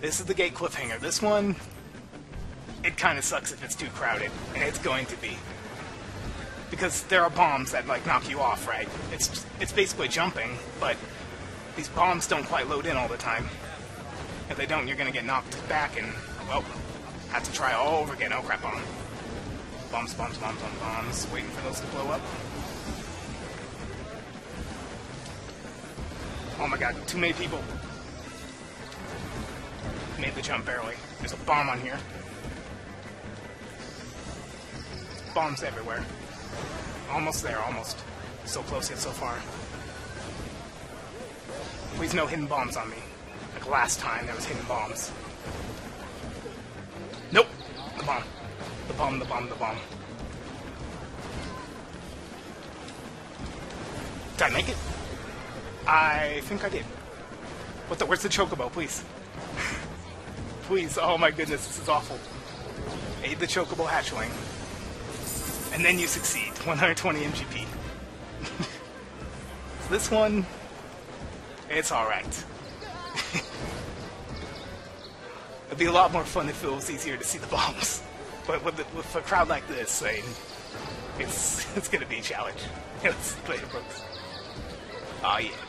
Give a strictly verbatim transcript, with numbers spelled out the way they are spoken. This is the gate cliffhanger. This one, it kind of sucks if it's too crowded, and it's going to be. Because there are bombs that, like, knock you off, right? It's just, it's basically jumping, but these bombs don't quite load in all the time. If they don't, you're going to get knocked back and, well, have to try all over again. Oh, crap, bomb. Bombs, bombs, bombs, bombs, bombs. Waiting for those to blow up. Oh my god, too many people. Made the jump barely. There's a bomb on here. Bombs everywhere. Almost there, almost. So close yet so far. Please no hidden bombs on me. Like last time there was hidden bombs. Nope! The bomb. The bomb, the bomb, the bomb. Did I make it? I think I did. What the? Where's the chocobo, please? Please, oh my goodness, this is awful. Aid the chocobo hatchling. And then you succeed. one hundred twenty M G P. This one, it's alright. It'd be a lot more fun if it was easier to see the bombs. But with, the, with a crowd like this, I mean, it's, it's gonna be a challenge. It's later, folks. Oh yeah.